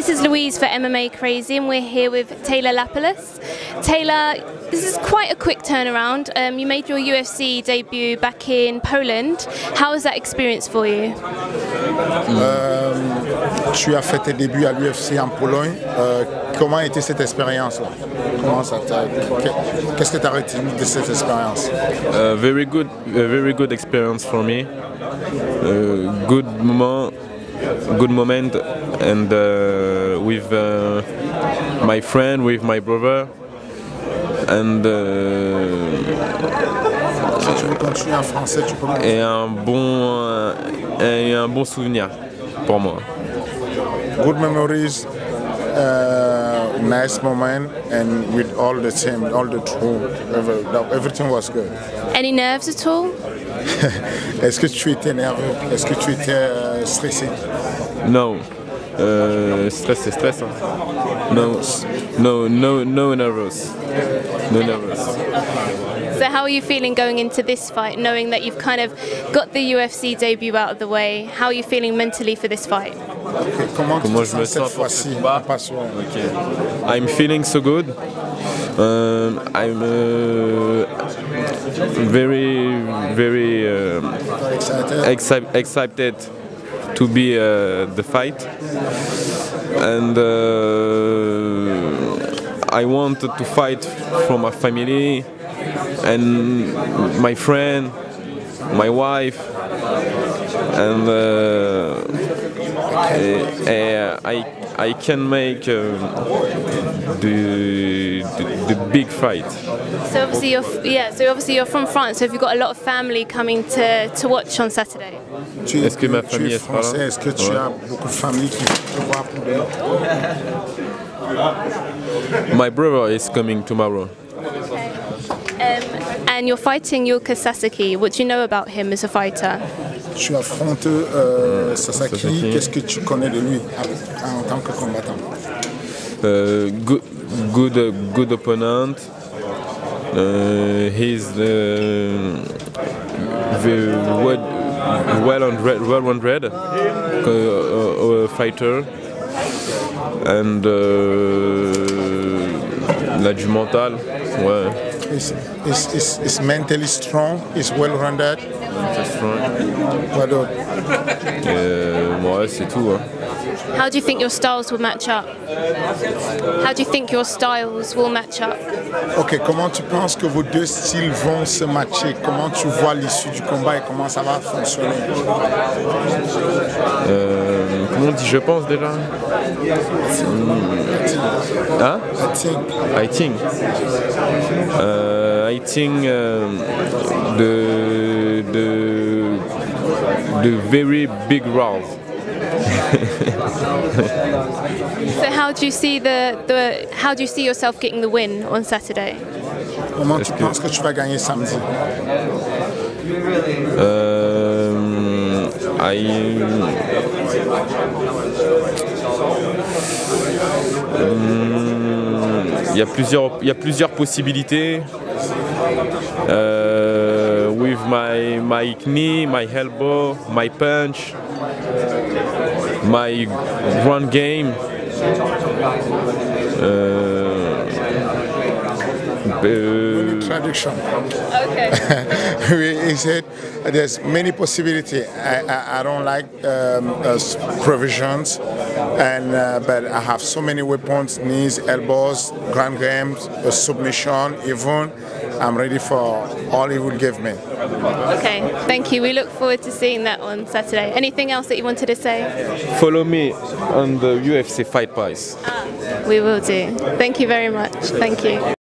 This is Louise for MMA Crazy, and we're here with Taylor Lapilus. Taylor, this is quite a quick turnaround. You made your UFC debut back in Poland. How was that experience for you? Tu as fait tes débuts à l'UFC en Pologne. Comment a été cette expérience-là? Qu'est-ce que tu as retenu de cette expérience? Very good experience for me. Good moment, and with my friend, with my brother, and et un bon souvenir pour moi. Good memories, nice moment, and with all the team, all the crew, everything was good. Any nerves at all? Est-ce que tu étais nerveux? Est-ce que tu étais stressé? No, stress. No nervous. So how are you feeling going into this fight, knowing that you've kind of got the UFC debut out of the way? How are you feeling mentally for this fight? Okay, comment je me sens pour ce combat? Okay. I'm feeling so good. I'm very excited to be the fight, and I wanted to fight for my family and my friend, my wife, and I can make the big fight. So obviously you're from France, so have you got a lot of family coming to watch on Saturday? Est-ce que ma famille est française? Est-ce que tu as beaucoup de famille qui te voient pour demain? My brother is coming tomorrow. Okay. And you're fighting Ulka Sasaki. What do you know about him as a fighter? Tu affrontes Sasaki. Qu'est-ce que tu connais de lui en tant que combattant? Good opponent. He's very well-rounded fighter, and il a du mental. Ouais. Is mentally strong. Is well-rounded. Quoi d'autre? Ouais, c'est tout. Hein. How do you think your styles will match up? Ok, comment tu penses que vos deux styles vont se matcher? Comment tu vois l'issue du combat et comment ça va fonctionner? Comment dis-je pense déjà? Hein? I think the very big round. So how do you see how do you see yourself getting the win on Saturday? Comment tu penses que tu vas gagner samedi? Il y a plusieurs possibilités. With my knee, my elbow, my punch, my run game, traduction. Okay. He said there's many possibilities. I don't like provisions, and but I have so many weapons: knees, elbows, ground game, submission. Even I'm ready for all he would give me. Okay, thank you. We look forward to seeing that on Saturday. Anything else that you wanted to say? Follow me on the UFC Fight Pass. We will do. Thank you very much. Thank you.